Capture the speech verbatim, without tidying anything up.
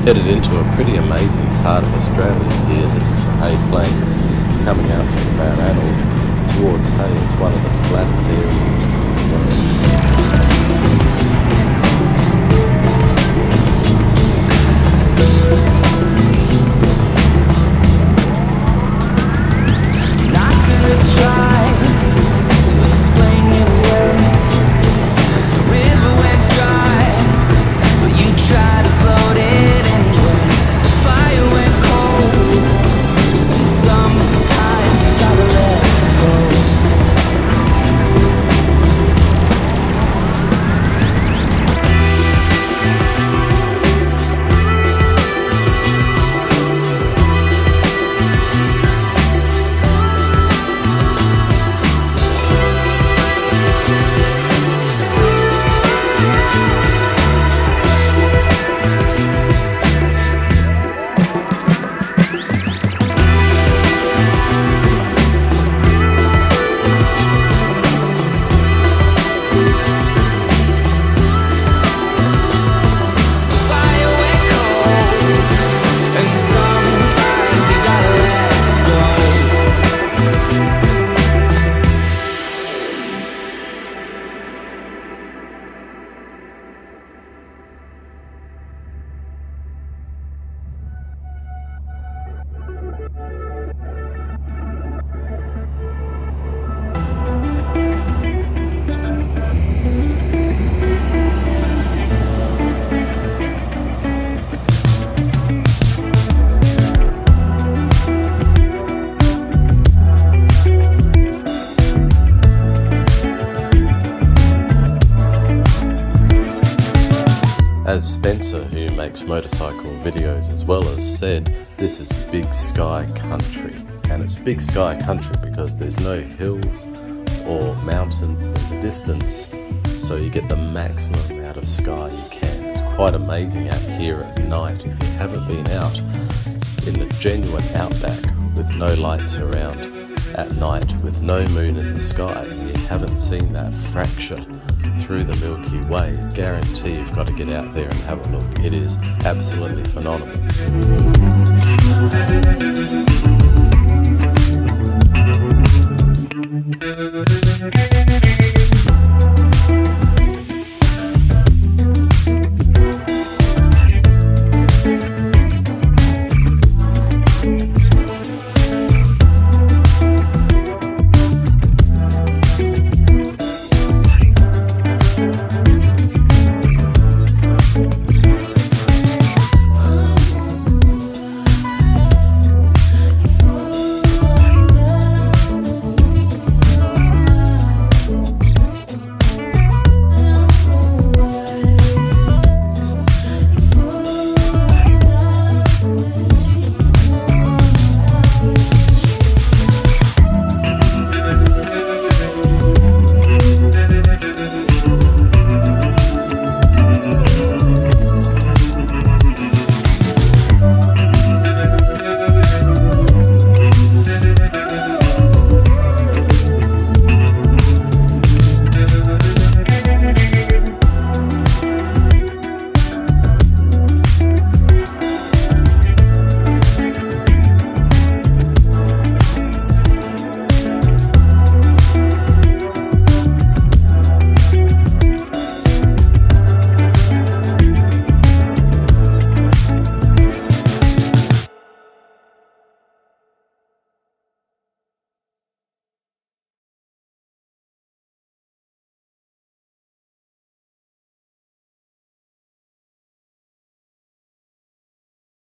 Headed into a pretty amazing part of Australia here. This is the Hay Plains, coming out from Mount Adel towards Hay. It's one of the flattest areas in the world. As Spencer, who makes motorcycle videos as well, as said, this is big sky country. And it's big sky country because there's no hills or mountains in the distance, so you get the maximum amount of sky you can. It's quite amazing out here at night. If you haven't been out in the genuine outback with no lights around at night, with no moon in the sky, and you haven't seen that fracture through the Milky Way, guarantee you've got to get out there and have a look. It is absolutely phenomenal.